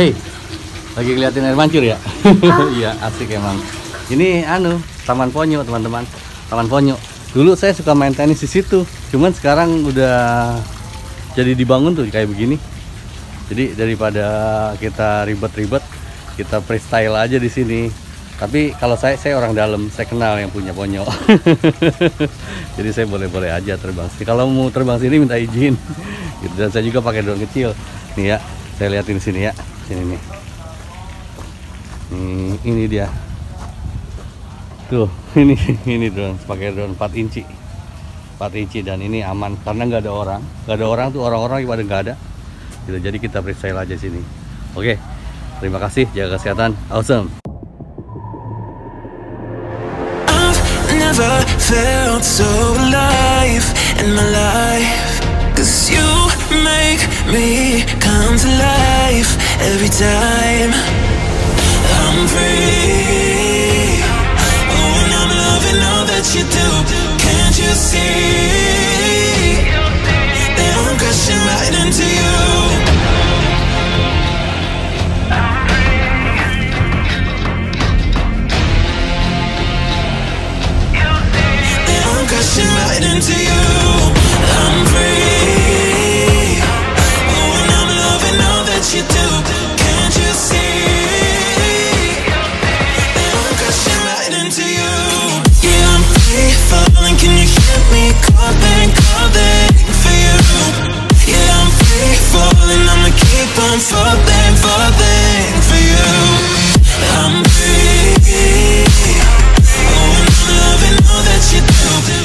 Hei, lagi ngeliatin air mancur ya? Iya, asik emang. Ini Taman Ponyo, teman-teman. Taman Ponyo. Dulu saya suka main tenis di situ. Cuman sekarang udah jadi dibangun tuh kayak begini. Jadi daripada kita ribet-ribet, kita freestyle aja di sini. Tapi kalau saya orang dalam, saya kenal yang punya Ponyo. Jadi saya boleh-boleh aja terbang. Kalau mau terbang sini minta izin. Gitu. Dan saya juga pakai drone kecil. Nih ya, saya liatin sini ya. Sini nih. Nih, ini dia. Tuh, ini drone, pakai drone 4 inci. 4 inci dan ini aman karena nggak ada orang. Nggak ada orang tuh, orang-orang pada nggak ada. Gitu. Jadi kita freestyle aja sini. Oke. Terima kasih, jaga kesehatan. Awesome. Never felt so alive in my life, 'cause you make me come to life every time I'm free. Oh, and I'm loving all that you do. Can't you see that I'm crashing right into you? Right into you, I'm free. Oh, and I'm loving all that you do. Can't you see that I'm crashing right into you? Yeah, I'm free falling. Can you hear me calling for you? Yeah, I'm free falling. I'ma keep on falling for you. I'm free. Oh, and I'm loving all that you do.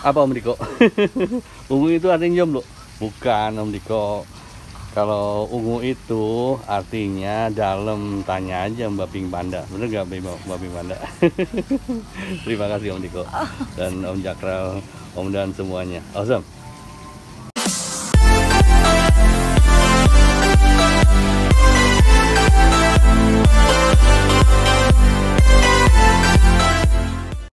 Apa Om Diko? Ungu itu artinya jomblo? Bukan Om Diko. Kalau ungu itu artinya dalam. Tanya aja Mbak Ping Panda. Bener nggak Mbak Ping Panda? Terima kasih Om Diko dan Om Jakral, Om dan semuanya. Awesome.